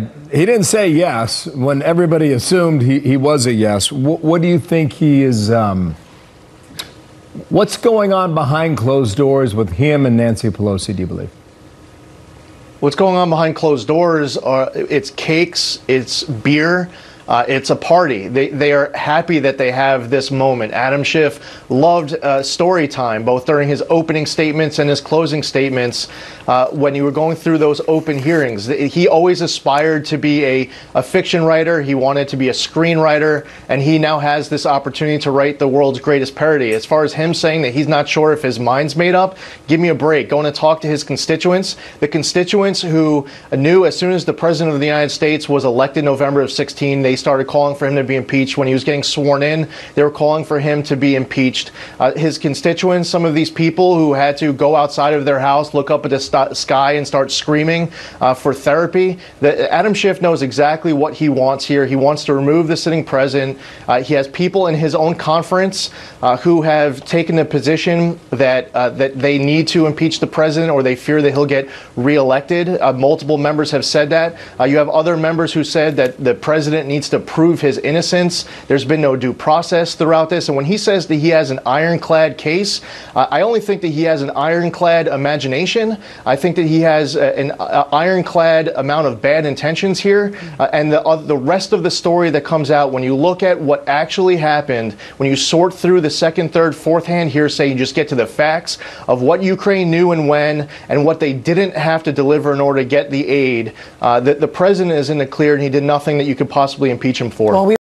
He didn't say yes when everybody assumed he was a yes. What do you think he is? What's going on behind closed doors with him and Nancy Pelosi, do you believe? What's going on behind closed doors are it's cakes, it's beer. It's a party. They are happy that they have this moment. Adam Schiff loved story time, both during his opening statements and his closing statements. When you were going through those open hearings, he always aspired to be a fiction writer. He wanted to be a screenwriter, and he now has this opportunity to write the world's greatest parody. As far as him saying that he's not sure if his mind's made up, give me a break. Going to talk to his constituents, the constituents who knew as soon as the President of the United States was elected November of 2016, they started calling for him to be impeached. When he was getting sworn in, they were calling for him to be impeached. His constituents, some of these people who had to go outside of their house, look up at the sky and start screaming for therapy. Adam Schiff knows exactly what he wants here. He wants to remove the sitting president. He has people in his own conference who have taken the position that, they need to impeach the president or they fear that he'll get reelected. Multiple members have said that. You have other members who said that the president needs to prove his innocence. There's been no due process throughout this. And when he says that he has an ironclad case, I only think that he has an ironclad imagination. I think that he has an ironclad amount of bad intentions here. And the rest of the story that comes out, when you look at what actually happened, when you sort through the second, third, fourth hand hearsay, you just get to the facts of what Ukraine knew and when, and what they didn't have to deliver in order to get the aid. The president is in the clear and he did nothing that you could possibly impeach him for. Well,